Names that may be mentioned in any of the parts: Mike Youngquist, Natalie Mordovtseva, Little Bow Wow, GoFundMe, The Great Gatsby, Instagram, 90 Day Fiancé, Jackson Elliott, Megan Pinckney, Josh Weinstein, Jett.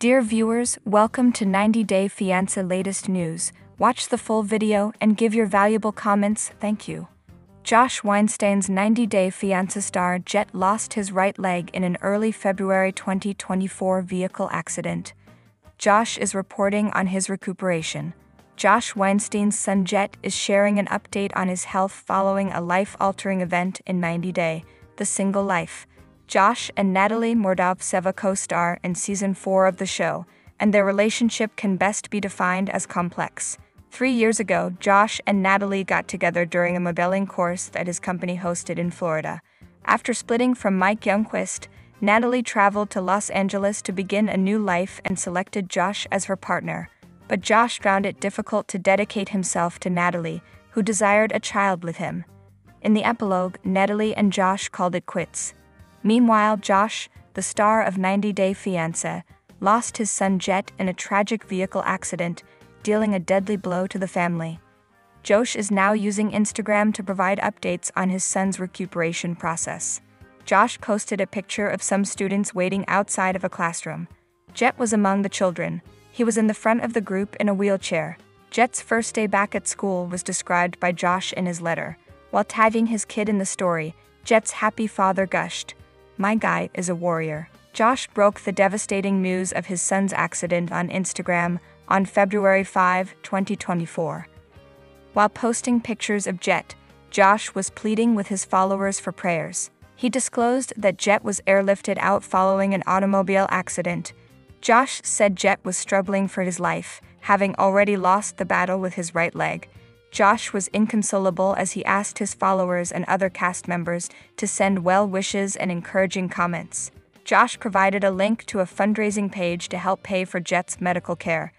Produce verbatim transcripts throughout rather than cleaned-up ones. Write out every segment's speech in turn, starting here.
Dear viewers, welcome to ninety day fiancé latest news. Watch the full video and give your valuable comments, thank you. Josh Weinstein's ninety day fiancé star Jett lost his right leg in an early February twenty twenty-four vehicle accident. Josh is reporting on his recuperation. Josh Weinstein's son Jett is sharing an update on his health following a life-altering event in ninety day, The Single Life. Josh and Natalie Mordovtseva co-star in season four of the show, and their relationship can best be defined as complex. Three years ago, Josh and Natalie got together during a modeling course that his company hosted in Florida. After splitting from Mike Youngquist, Natalie traveled to Los Angeles to begin a new life and selected Josh as her partner. But Josh found it difficult to dedicate himself to Natalie, who desired a child with him. In the epilogue, Natalie and Josh called it quits. Meanwhile, Josh, the star of ninety day fiancé, lost his son Jett in a tragic vehicle accident, dealing a deadly blow to the family. Josh is now using Instagram to provide updates on his son's recuperation process. Josh posted a picture of some students waiting outside of a classroom. Jett was among the children. He was in the front of the group in a wheelchair. Jett's first day back at school was described by Josh in his letter. While tagging his kid in the story, Jett's happy father gushed, "My guy is a warrior." Josh broke the devastating news of his son's accident on Instagram on February fifth, twenty twenty-four. While posting pictures of Jett, Josh was pleading with his followers for prayers. He disclosed that Jett was airlifted out following an automobile accident. Josh said Jett was struggling for his life, having already lost the battle with his right leg. Josh was inconsolable as he asked his followers and other cast members to send well wishes and encouraging comments. Josh provided a link to a fundraising page to help pay for Jett's medical care.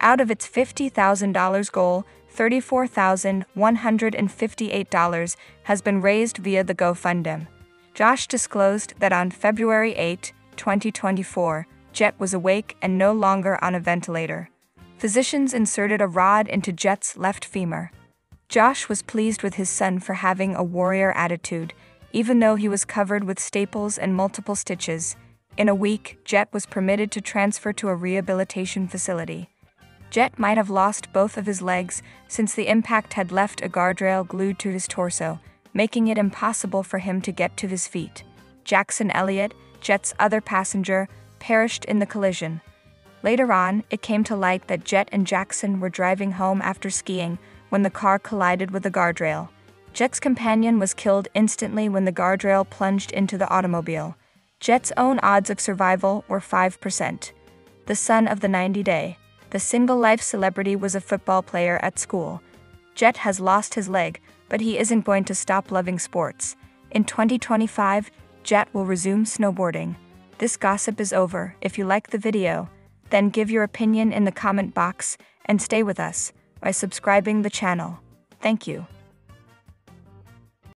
Out of its fifty thousand dollar goal, thirty-four thousand one hundred fifty-eight dollars has been raised via the GoFundMe. Josh disclosed that on February eighth, twenty twenty-four, Jett was awake and no longer on a ventilator. Physicians inserted a rod into Jett's left femur. Josh was pleased with his son for having a warrior attitude, even though he was covered with staples and multiple stitches. In a week, Jett was permitted to transfer to a rehabilitation facility. Jett might have lost both of his legs since the impact had left a guardrail glued to his torso, making it impossible for him to get to his feet. Jackson Elliott, Jett's other passenger, perished in the collision. Later on, it came to light that Jett and Jackson were driving home after skiing when the car collided with a guardrail. Jett's companion was killed instantly when the guardrail plunged into the automobile. Jett's own odds of survival were five percent. The son of the ninety day, the single life celebrity was a football player at school. Jett has lost his leg, but he isn't going to stop loving sports. In twenty twenty-five, Jett will resume snowboarding. This gossip is over. If you like the video, then give your opinion in the comment box and stay with us by subscribing the channel. Thank you.